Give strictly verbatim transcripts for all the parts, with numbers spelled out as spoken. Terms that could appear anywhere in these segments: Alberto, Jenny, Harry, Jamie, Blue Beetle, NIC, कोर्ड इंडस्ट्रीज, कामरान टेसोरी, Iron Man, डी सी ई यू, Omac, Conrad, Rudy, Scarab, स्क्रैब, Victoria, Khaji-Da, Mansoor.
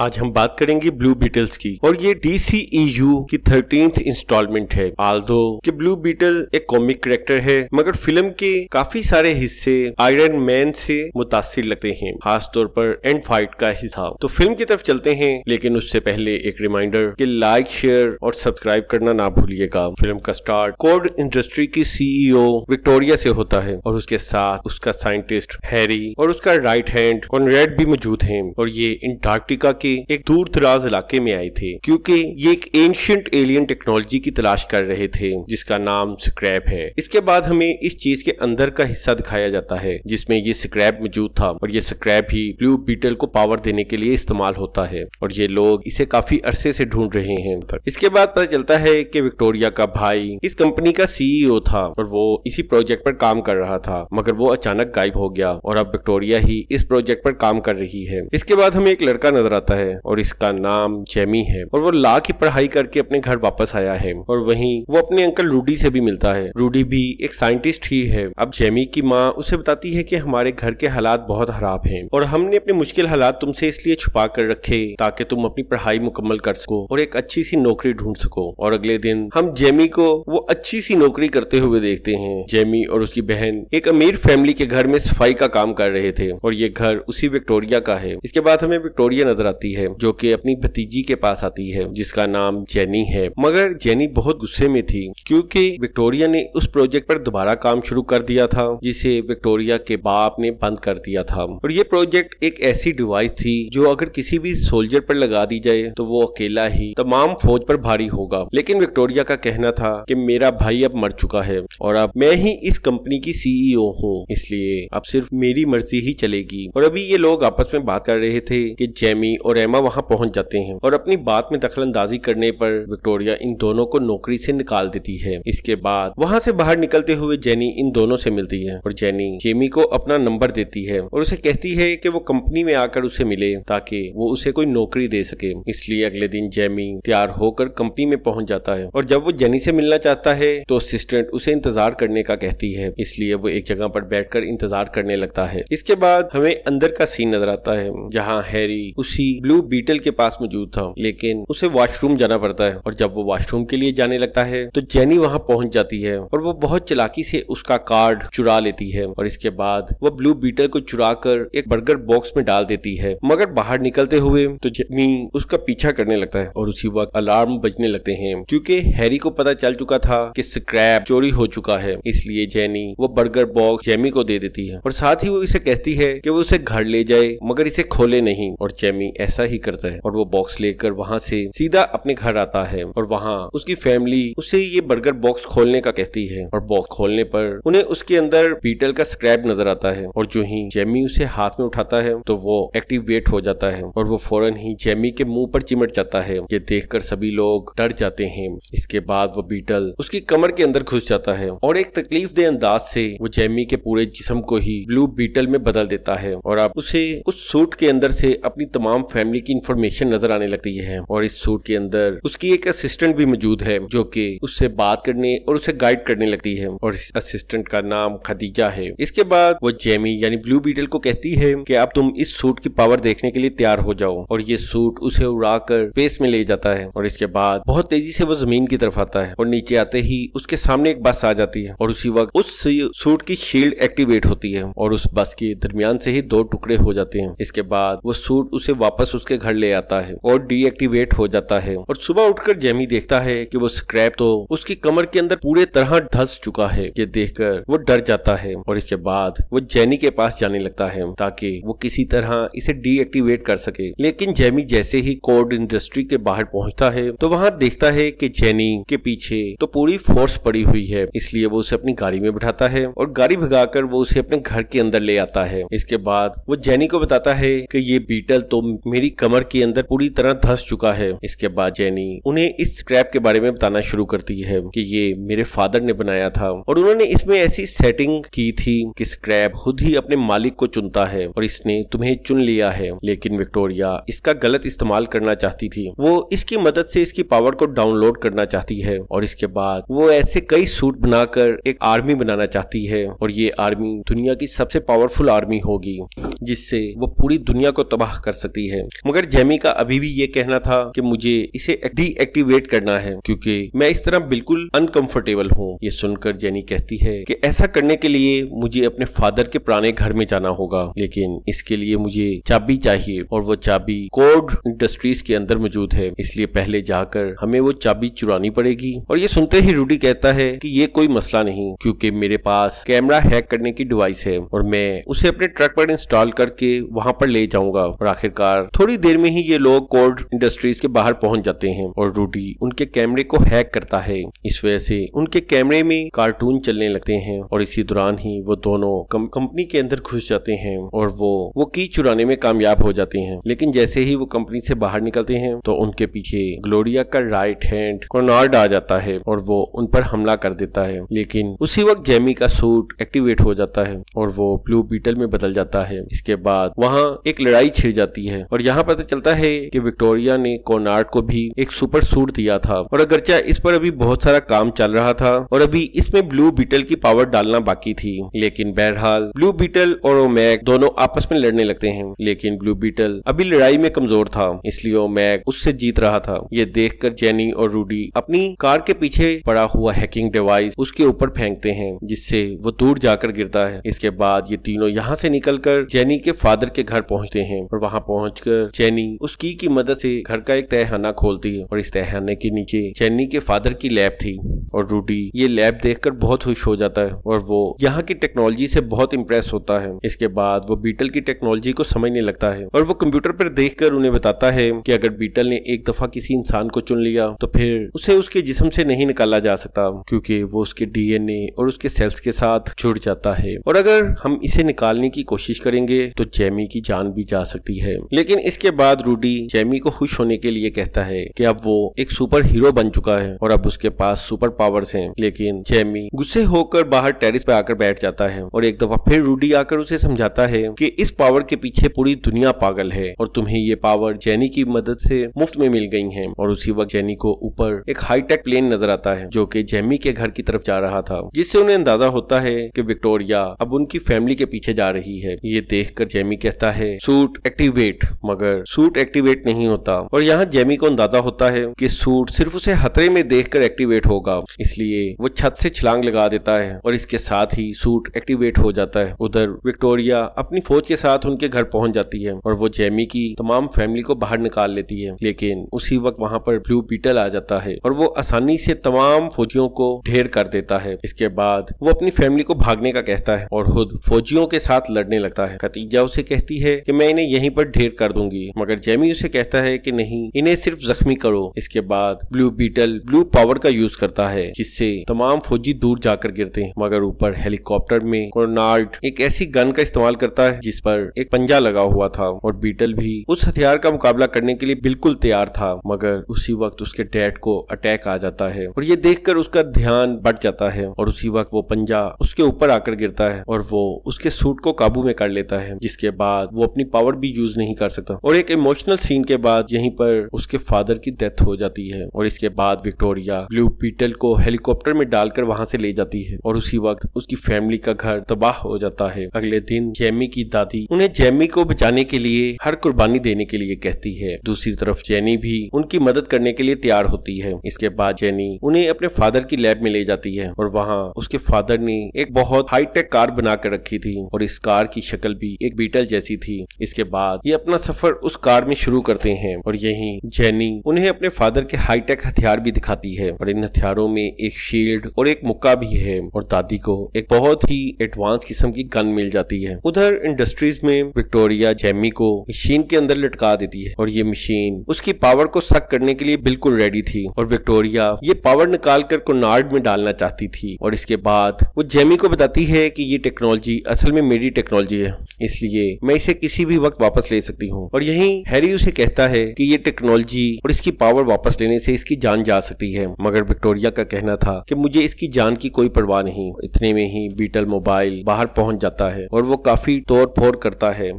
आज हम बात करेंगे ब्लू बीटल्स की और ये डी सी ई यू की थर्टीन्थ इंस्टॉलमेंट है। आल्दो कि ब्लू बीटल एक कॉमिक कैरेक्टर है मगर फिल्म के काफी सारे हिस्से आयरन मैन से मुतासिर लगते हैं, खास तौर पर एंड फाइट का हिस्सा। तो फिल्म की तरफ चलते हैं, लेकिन उससे पहले एक रिमाइंडर कि लाइक, शेयर और सब्सक्राइब करना ना भूलिएगा। फिल्म का स्टार्ट कोर्ड इंडस्ट्री की सी ई ओ विक्टोरिया से होता है और उसके साथ उसका साइंटिस्ट हैरी और उसका राइट हैंड कॉनरेड भी मौजूद है और ये अंटार्कटिका एक दूर दराज इलाके में आए थे क्योंकि ये एक एंशिएंट एलियन टेक्नोलॉजी की तलाश कर रहे थे जिसका नाम स्क्रैब है। इसके बाद हमें इस चीज के अंदर का हिस्सा दिखाया जाता है जिसमें ये स्क्रैब मौजूद था और ये स्क्रैब ही ब्लू बीटल को पावर देने के लिए इस्तेमाल होता है और ये लोग इसे काफी अरसे से ढूंढ रहे हैं। इसके बाद पता चलता है कि विक्टोरिया का भाई इस कंपनी का सी ई ओ था और वो इसी प्रोजेक्ट पर काम कर रहा था मगर वो अचानक गायब हो गया और अब विक्टोरिया ही इस प्रोजेक्ट पर काम कर रही है। इसके बाद हमें एक लड़का नजर आता है है और इसका नाम जेमी है और वो लॉ की पढ़ाई करके अपने घर वापस आया है और वहीं वो अपने अंकल रूडी से भी मिलता है। रूडी भी एक साइंटिस्ट ही है। अब जेमी की माँ उसे बताती है कि हमारे घर के हालात बहुत खराब हैं और हमने अपने मुश्किल हालात तुमसे इसलिए छुपा कर रखे ताकि तुम अपनी पढ़ाई मुकम्मल कर सको और एक अच्छी सी नौकरी ढूंढ सको। और अगले दिन हम जेमी को वो अच्छी सी नौकरी करते हुए देखते हैं। जेमी और उसकी बहन एक अमीर फैमिली के घर में सफाई का काम कर रहे थे और ये घर उसी विक्टोरिया का है। इसके बाद हमें विक्टोरिया नजर आती है जो कि अपनी भतीजी के पास आती है जिसका नाम जेनी है। मगर जेनी बहुत गुस्से में थी क्योंकि विक्टोरिया ने उस प्रोजेक्ट पर दोबारा काम शुरू कर दिया था जिसे विक्टोरिया के बाप ने बंद कर दिया था और ये प्रोजेक्ट एक ऐसी डिवाइस थी जो अगर किसी भी सोल्जर पर लगा दी जाए तो वो अकेला ही तमाम फौज पर भारी होगा। लेकिन विक्टोरिया का कहना था कि मेरा भाई अब मर चुका है और अब मैं ही इस कंपनी की सी ई ओ हूँ, इसलिए अब सिर्फ मेरी मर्जी ही चलेगी। और अभी ये लोग आपस में बात कर रहे थे कि जेमी और एमा वहां पहुंच जाते हैं और अपनी बात में दखलंदाजी करने पर विक्टोरिया इन दोनों को नौकरी से निकाल देती है। इसके बाद वहां से बाहर निकलते हुए जेनी इन दोनों से मिलती है और जेनी जेमी को अपना नंबर देती है और उसे कहती है कि वो कंपनी में आकर उसे मिले ताकि वो उसे कोई नौकरी दे सके। इसलिए अगले दिन जेमी तैयार होकर कंपनी में पहुंच जाता है और जब वो जेनी से मिलना चाहता है तो असिस्टेंट उसे इंतजार करने का कहती है, इसलिए वो एक जगह पर बैठकर इंतजार करने लगता है। इसके बाद हमें अंदर का सीन नजर आता है जहाँ हैरी उसी ब्लू बीटल के पास मौजूद था लेकिन उसे वॉशरूम जाना पड़ता है और जब वो वॉशरूम के लिए जाने लगता है तो जेनी वहां पहुंच जाती है और वो बहुत चालाकी से उसका कार्ड चुरा लेती है और इसके बाद वो ब्लू बीटल को चुरा कर एक बर्गर बॉक्स में डाल देती है। मगर बाहर निकलते हुए तो जेमी उसका पीछा करने लगता है और उसी वक्त अलार्म बजने लगते हैं क्योंकि हैरी को पता चल चुका था कि स्क्रैप चोरी हो चुका है, इसलिए जेनी वो बर्गर बॉक्स जेमी को दे देती है और साथ ही वो इसे कहती है कि वो उसे घर ले जाए मगर इसे खोले नहीं और जेमी ऐसा ही करता है और वो बॉक्स लेकर वहाँ से सीधा अपने घर आता है और वहाँ उसकी फैमिली उसे ये बर्गर बॉक्स खोलने का कहती है और बॉक्स खोलने पर उन्हें उसके अंदर बीटल का स्क्रैप नजर आता है और जो ही जेमी उसे हाथ में उठाता है तो वो एक्टिवेट हो जाता है और वो फौरन ही जेमी के मुंह पर चिमट जाता है। ये देखकर सभी लोग डर जाते हैं। इसके बाद वो बीटल उसकी कमर के अंदर घुस जाता है और एक तकलीफ दे अंदाज से वो जेमी के पूरे जिस्म को ही ब्लू बीटल में बदल देता है और अब उसे उस सूट के अंदर से अपनी तमाम फैमिली की इंफॉर्मेशन नजर आने लगती है और इस सूट के अंदर उसकी एक असिस्टेंट भी मौजूद है जो कि उससे बात करने और उसे गाइड करने लगती है और इस असिस्टेंट का नाम खदीजा है। इसके बाद वो जेमी यानी ब्लू बीटल को कहती है कि अब तुम इस सूट की पावर देखने के लिए तैयार हो जाओ और ये सूट उसे उड़ाकर स्पेस में ले जाता है और इसके बाद बहुत तेजी से वो जमीन की तरफ आता है और नीचे आते ही उसके सामने एक बस आ जाती है और उसी वक्त उस सूट की शील्ड एक्टिवेट होती है और उस बस के दरमियान से ही दो टुकड़े हो जाते हैं। इसके बाद वो सूट उसे वापस उसके घर ले आता है और डीएक्टिवेट हो जाता है और सुबह उठकर जेमी देखता है कि वो स्क्रैप तो उसकी कमर के अंदर पूरे तरह धंस चुका है। ये देखकर वो डर जाता है और इसके बाद वो जेनी के पास जाने लगता है ताकि वो किसी तरह इसे डीएक्टिवेट कर सके। लेकिन जेमी जैसे ही कोर्ड इंडस्ट्री के बाहर पहुंचता है तो वहां देखता है कि जेनी के पीछे तो पूरी फोर्स पड़ी हुई है, इसलिए वो उसे अपनी गाड़ी में बिठाता है और गाड़ी भगाकर वो उसे अपने घर के अंदर ले आता है। इसके बाद वो जेनी को बताता है कि ये बीटल तो मेरी कमर के अंदर पूरी तरह धंस चुका है। इसके बाद जेनी उन्हें इस स्क्रैप के बारे में बताना शुरू करती है कि ये मेरे फादर ने बनाया था और उन्होंने इसमें ऐसी सेटिंग की थी कि स्क्रैप खुद ही अपने मालिक को चुनता है और इसने तुम्हें चुन लिया है। लेकिन विक्टोरिया इसका गलत इस्तेमाल करना चाहती थी, वो इसकी मदद से इसकी पावर को डाउनलोड करना चाहती है और इसके बाद वो ऐसे कई सूट बनाकर एक आर्मी बनाना चाहती है और ये आर्मी दुनिया की सबसे पावरफुल आर्मी होगी जिससे वो पूरी दुनिया को तबाह कर सकती है। हैं। मगर जेमी का अभी भी ये कहना था कि मुझे इसे डीएक्टिवेट करना है क्योंकि मैं इस तरह बिल्कुल अनकंफर्टेबल हूँ। ये सुनकर जेनी कहती है कि ऐसा करने के लिए मुझे अपने फादर के पुराने घर में जाना होगा, लेकिन इसके लिए मुझे चाबी चाहिए और वो चाबी कोर्ड इंडस्ट्रीज के अंदर मौजूद है, इसलिए पहले जाकर हमें वो चाबी चुरानी पड़ेगी। और ये सुनते ही रूडी कहता है कि ये कोई मसला नहीं क्योंकि मेरे पास कैमरा हैक करने की डिवाइस है और मैं उसे अपने ट्रक पर इंस्टॉल करके वहाँ पर ले जाऊंगा। और आखिरकार थोड़ी देर में ही ये लोग कोर्ड इंडस्ट्रीज के बाहर पहुँच जाते हैं और रूडी उनके कैमरे को हैक करता है। इस वजह से उनके कैमरे में कार्टून चलने लगते हैं और इसी दौरान ही वो दोनों कंपनी के अंदर घुस जाते हैं और वो वो की चुराने में कामयाब हो जाते हैं। लेकिन जैसे ही वो कंपनी से बाहर निकलते हैं तो उनके पीछे ग्लोरिया का राइट हैंड कॉनराड आ जाता है और वो उन पर हमला कर देता है। लेकिन उसी वक्त जेमी का सूट एक्टिवेट हो जाता है और वो ब्लू बीटल में बदल जाता है। इसके बाद वहाँ एक लड़ाई छिड़ जाती है और यहाँ पता चलता है कि विक्टोरिया ने कॉनराड को भी एक सुपर सूट दिया था और अगरचे इस पर अभी बहुत सारा काम चल रहा था और अभी इसमें ब्लू बीटल की पावर डालना बाकी थी। लेकिन बहरहाल ब्लू बीटल और ओमैक दोनों आपस में लड़ने लगते हैं, लेकिन ब्लू बीटल अभी लड़ाई में कमजोर था इसलिए ओमैक उससे जीत रहा था। ये देखकर जेनी और रूडी अपनी कार के पीछे पड़ा हुआ हैकिंग डिवाइस उसके ऊपर फेंकते हैं जिससे वो दूर जाकर गिरता है। इसके बाद ये तीनों यहाँ से निकलकर जेनी के फादर के घर पहुँचते हैं और वहाँ पहुँचकर जेनी उस की की मदद से घर का एक तहखाना खोलती है और इस तहखाने के नीचे जेनी के फादर की लैब थी और रूडी ये लैब देखकर बहुत खुश हो जाता है और वो यहाँ की टेक्नोलॉजी से बहुत इम्प्रेस होता है। इसके बाद वो बीटल की टेक्नोलॉजी को समझने लगता है और वो कंप्यूटर पर देखकर उन्हें बताता है कि अगर बीटल ने एक दफा किसी इंसान को चुन लिया तो फिर उसे उसके जिस्म से नहीं निकाला जा सकता क्योंकि वो उसके डीएनए और उसके सेल्स के साथ जुड़ जाता है और अगर हम इसे निकालने की कोशिश करेंगे तो जेमी की जान भी जा सकती है। लेकिन इसके बाद रूडी जेमी को खुश होने के लिए कहता है कि अब वो एक सुपर हीरो बन चुका है और अब उसके पास सुपर पावर्स हैं। लेकिन जेमी गुस्से होकर बाहर टेरिस पे आकर बैठ जाता है और एक दफा फिर रूडी आकर उसे समझाता है कि इस पावर के पीछे पूरी दुनिया पागल है और तुम्हें ये पावर जेनी की मदद से मुफ्त में मिल गई है। और उसी वक्त जेनी को ऊपर एक हाईटेक प्लेन नजर आता है जो कि जेमी के घर की तरफ जा रहा था, जिससे उन्हें अंदाजा होता है कि विक्टोरिया अब उनकी फैमिली के पीछे जा रही है। ये देखकर जेमी कहता है सूट एक्टिवेट, मगर सूट एक्टिवेट नहीं होता और यहाँ जेमी को अंदाजा होता है कि सूट सिर्फ उसे खतरे में देखकर एक्टिवेट होगा, इसलिए वो छत से छलांग लगा देता है और इसके साथ ही सूट एक्टिवेट हो जाता है। उधर विक्टोरिया अपनी फौज के साथ उनके घर पहुंच जाती है और वो जेमी की तमाम फैमिली को बाहर निकाल लेती है। लेकिन उसी वक्त वहां पर ब्लू बीटल आ जाता है और वो आसानी से तमाम फौजियों को ढेर कर देता है। इसके बाद वो अपनी फैमिली को भागने का कहता है और खुद फौजियों के साथ लड़ने लगता है। खदीजा उसे कहती है कि मैं इन्हें यहीं पर ढेर कर दूंगी, मगर जेमी उसे कहता है कि नहीं, इन्हें सिर्फ जख्मी करो। इसके बाद ब्लू बीटल ब्लू पावर का यूज करता है जिससे तमाम फौजी दूर जाकर गिरते हैं, मगर ऊपर हेलीकॉप्टर में कॉनराड एक ऐसी गन का इस्तेमाल करता है जिस पर एक पंजा लगा हुआ था और बीटल भी उस हथियार का मुकाबला करने के लिए बिल्कुल तैयार था, मगर उसी वक्त उसके डैड को अटैक आ जाता है और ये देखकर उसका ध्यान बट जाता है और उसी वक्त वो पंजा उसके ऊपर आकर गिरता है और वो उसके सूट को काबू में कर लेता है, जिसके बाद वो अपनी पावर भी यूज नहीं कर सकता। और एक इमोशनल सीन के बाद यहीं पर उसके फादर की डेथ हो जाती है और इसके बाद विक्टोरिया ब्लू बीटल को हेलीकॉप्टर में डालकर वहां से ले जाती है और उसी वक्त उसकी फैमिली का घर तबाह हो जाता है। अगले दिन जेमी की दादी उन्हें जेमी को बचाने के लिए हर कुर्बानी देने के लिए कहती है। दूसरी तरफ जेनी भी उनकी मदद करने के लिए तैयार होती है। इसके बाद जेनी उन्हें अपने फादर की लैब में ले जाती है और वहाँ उसके फादर ने एक बहुत हाईटेक कार बना कर रखी थी और इस कार की शक्ल भी एक बीटल जैसी थी। इसके बाद ये अपना सफर उस कार में शुरू करते हैं और यही जेनी उन्हें अपने फादर के हाईटेक हथियार भी दिखाती है और इन हथियारों में एक शील्ड और एक मुक्का भी है और दादी को एक बहुत ही एडवांस किस्म की गन मिल जाती है। उधर इंडस्ट्रीज में विक्टोरिया जेमी को मशीन के अंदर लटका देती है और ये मशीन उसकी पावर को सक करने के लिए बिल्कुल रेडी थी और विक्टोरिया ये पावर निकाल कर कॉनराड में डालना चाहती थी और इसके बाद वो जेमी को बताती है कि ये टेक्नोलॉजी असल में मेरी टेक्नोलॉजी है, इसलिए मैं इसे किसी भी वक्त वापस ले सकती हूँ। और यही हैरी उसे कहता है कि ये टेक्नोलॉजी और इसकी पावर वापस लेने से इसकी जान जा सकती है, मगर विक्टोरिया का कहना था कि मुझे इसकी जान की कोई परवाह नहीं। इतने में ही बीटल मोबाइल बाहर पहुंच जाता है और वो काफी तोड़ फोड़ करता है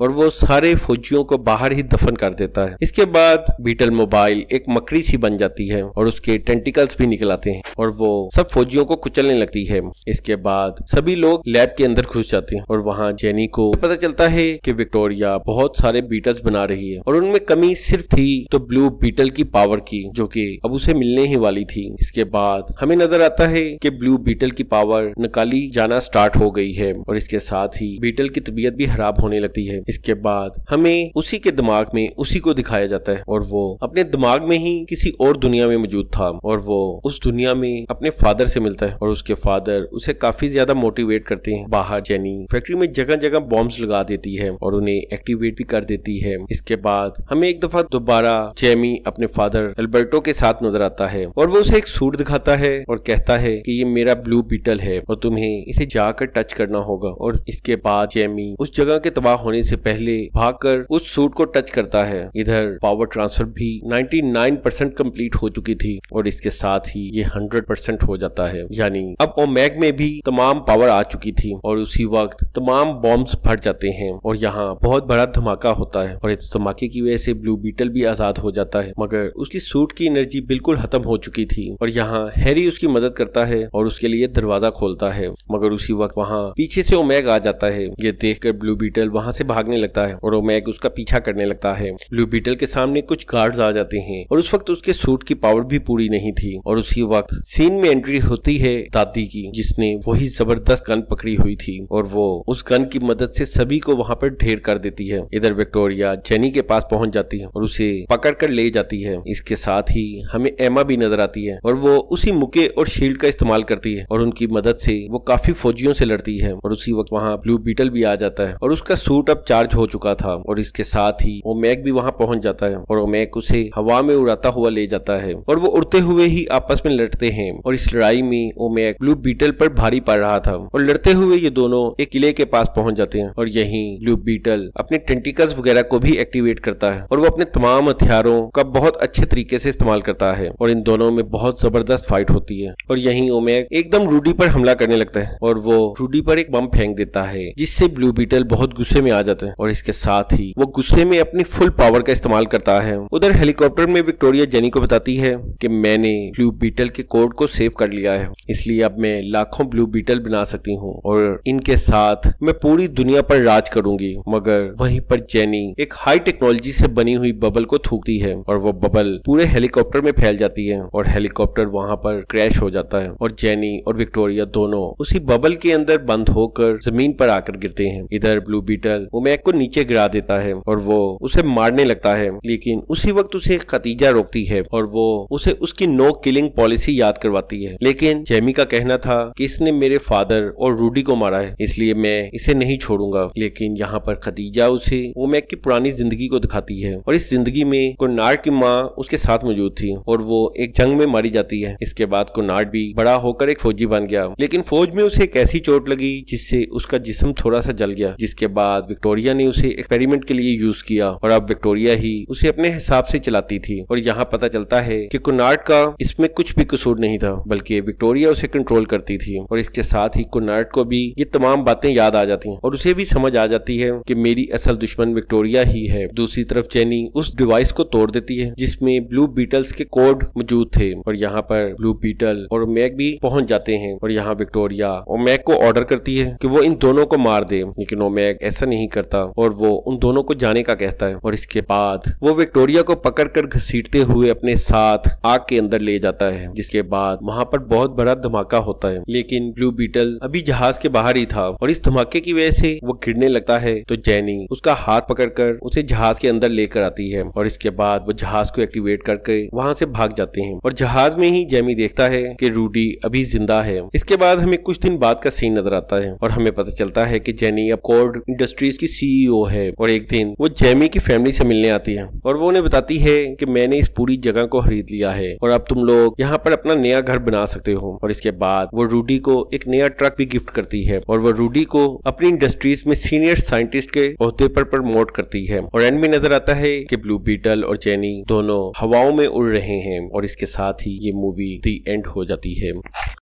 और वो सारे फौजियों को बाहर ही दफन कर देता है। इसके बाद बीटल मोबाइल एक मकड़ी सी बन जाती है और उसके टेंटिकल्स भी निकल आते हैं और वो सब फौजियों को कुचलने लगती है। इसके बाद सभी लोग लैब के अंदर घुस जाते हैं और वहाँ जेनी को पता चलता है कि विक्टोरिया बहुत सारे बीटल्स बना रही है और उनमें कमी सिर्फ थी तो ब्लू बीटल की पावर की, जो कि अब उसे मिलने ही वाली थी। इसके बाद हमें नजर आता है कि ब्लू बीटल की पावर नकाली जाना स्टार्ट हो गई है और इसके साथ ही बीटल की तबीयत भी खराब होने लगती है। इसके बाद हमें उसी के दिमाग में उसी को दिखाया जाता है और वो अपने दिमाग में ही किसी और दुनिया में मौजूद था और वो उस दुनिया में अपने फादर से मिलता है और उसके फादर उसे काफी ज्यादा मोटिवेट करते हैं। बाहर जेनी फैक्ट्री में जगह जगह बॉम्ब्स लगा देती है और उन्हें एक्टिवेट भी कर देती है। इसके बाद हमें एक दफा दोबारा जेमी अपने फादर अल्बर्टो के साथ नजर आता है और वो उसे एक सूट दिखाता है और कहता है कि ये मेरा ब्लू बीटल है और तुम्हें इसे जाकर टच करना होगा। और इसके बाद जेमी उस जगह के तबाह होने से पहले भागकर उस सूट को टच करता है। इधर पावर ट्रांसफर भी निन्यानवे परसेंट कंप्लीट हो चुकी थी और इसके साथ ही ये सौ परसेंट हो जाता है, यानी अब ओमैक में भी तमाम पावर आ चुकी थी और उसी वक्त तमाम बॉम्ब्स फट जाते हैं और यहाँ बहुत बड़ा धमाका होता है और इस धमाके की वजह से ब्लू बीटल भी आजाद हो जाता है, मगर उसकी सूट की एनर्जी बिल्कुल खत्म हो चुकी थी। और यहाँ हैरी उसकी मदद करता है और उसके लिए दरवाजा खोलता है, मगर उसी वक्त वहाँ पीछे से ओमैक आ जाता है। ये देखकर ब्लू बीटल वहाँ से भागने लगता है और ओमैक उसका पीछा करने लगता है। ब्लू बीटल के सामने कुछ गार्ड्स आ जाते हैं और उस वक्त उसके सूट की पावर भी पूरी नहीं थी और उसी वक्त सीन में एंट्री होती है दादी की, जिसने वही जबरदस्त गन पकड़ी हुई थी और वो उस गन की मदद से सभी को वहाँ पर ढेर कर देती है। इधर विक्टोरिया जेनी के पास पहुंच जाती है और उसे पकड़ कर ले जाती है। इसके साथ ही हमें एमा भी नजर आती है और वो उसी मुक्के और शील्ड का इस्तेमाल करती है और उनकी मदद से वो काफी फौजियों से लड़ती है और उसी वक्त वहाँ ब्लू बीटल भी आ जाता है और उसका सूट अब चार्ज हो चुका था और इसके साथ ही ओमैक भी वहाँ पहुंच जाता है और ओमैक उसे हवा में उड़ाता हुआ ले जाता है और वो उड़ते हुए ही आपस में लड़ते हैं। और इस लड़ाई में ओमैक ब्लू बीटल पर भारी पड़ रहा था और लड़ते हुए ये दोनों एक किले के पास पहुंच जाते हैं और यहीं ब्लू बीटल अपने टेंटिकल्स वगैरह को भी एक्टिवेट करता है और वो अपने तमाम हथियारों का बहुत अच्छे तरीके से इस्तेमाल करता है और इन दोनों में बहुत जबरदस्त फाइट होती है। और यहीं ओमैक एकदम रूडी पर हमला करने लगता है और वो रूडी पर एक बम फेंक देता है, जिससे ब्लू बीटल बहुत गुस्से में आ जाता है और इसके साथ ही वो गुस्से में अपनी फुल पावर का इस्तेमाल करता है। उधर हेलीकॉप्टर में विक्टोरिया जेनी को बताती है कि मैंने ब्लू बीटल के कोड को सेव कर लिया है, इसलिए अब मैं लाखों ब्लू बीटल बना सकती हूँ और इनके साथ मैं पूरी दुनिया पर राज करूंगी। मगर वहीं पर जेनी एक हाई टेक्नोलॉजी से बनी हुई बबल को थूकती है और वो बबल पूरे हेलीकॉप्टर में फैल जाती है और हेलीकॉप्टर वहाँ पर क्रैश हो जाता है और जेनी और विक्टोरिया दोनों उसी बबल के अंदर बंद होकर जमीन पर आकर गिरते हैं। इधर ब्लू बीटल ओमैक को नीचे गिरा देता है और वो उसे मारने लगता है, लेकिन उसी वक्त उसे खदीजा रोकती है और वो उसे उसकी नो किलिंग पॉलिसी याद करवाती है, लेकिन जेमी का कहना था कि इसने मेरे फादर और रूडी को मारा है, इसलिए मैं इसे नहीं छोड़ूंगा। लेकिन यहाँ पर खदीजा उसे ओमैक की पुरानी जिंदगी को दिखाती है और इस जिंदगी में कोनार्ड की माँ उसके साथ मौजूद थी और वो एक जंग में मारी जाती है। इसके बाद कोनार्ड भी बड़ा होकर एक फौजी बन गया, लेकिन फौज में उसे एक ऐसी चोट लगी जिससे उसका जिस्म थोड़ा सा जल गया, जिसके बाद विक्टोरिया ने उसे एक्सपेरिमेंट के लिए यूज किया और अब विक्टोरिया ही उसे अपने हिसाब से चलाती थी। और यहाँ पता चलता है कि कोनार्ड का इसमें कुछ भी कसूर नहीं था, बल्कि विक्टोरिया उसे कंट्रोल करती थी। और इसके साथ ही कोनार्ड को भी ये तमाम बातें याद आ जाती हैं और उसे भी समझ आ जाती है कि मेरी असल दुश्मन विक्टोरिया ही है। दूसरी तरफ जेनी उस डिवाइस को तोड़ देती है जिसमें ब्लू बीटल्स के कोड मौजूद थे और यहाँ पर ब्लू बीटल और ओमैक भी पहुंच जाते हैं और यहाँ विक्टोरिया ओमैक को ऑर्डर करती है कि वो इन दोनों को मार दे, लेकिन ओमैक ऐसा नहीं करता और वो उन दोनों को जाने का कहता है। और इसके बाद वो विक्टोरिया को पकड़कर घसीटते हुए अपने साथ आग के अंदर ले जाता है, जिसके बाद वहाँ पर बहुत बड़ा धमाका होता है, लेकिन ब्लू बीटल अभी जहाज के बाहर ही था और इस धमाके की वजह से वो गिरने लगता है। तो जेनी उसका हाथ पकड़कर उसे जहाज के अंदर लेकर आती है और इसके बाद वो जहाज को एक्टिवेट करके वहाँ से भाग जाते हैं और जहाज में ही जेमी देखता है कि रूडी अभी जिंदा है। इसके बाद हमें कुछ दिन बाद का सीन नजर आता है और हमें पता चलता है कि जेनी अब कोर्ड इंडस्ट्रीज की सीईओ है और एक दिन वो जेमी की फैमिली से मिलने आती है और वो उन्हें बताती है कि मैंने इस पूरी जगह को खरीद लिया है और अब तुम लोग यहाँ पर अपना नया घर बना सकते हो। और इसके बाद वो रूडी को एक नया ट्रक भी गिफ्ट करती है और वो रूडी को अपनी इंडस्ट्रीज में सीनियर साइंटिस्ट के ओहदे पर प्रमोट करती है। और एंड में नजर आता है कि ब्लू बीटल और जेनी दोनों हवाओं में उड़ रहे हैं और इसके साथ ही ये मूवी दी एंड हो जाती है।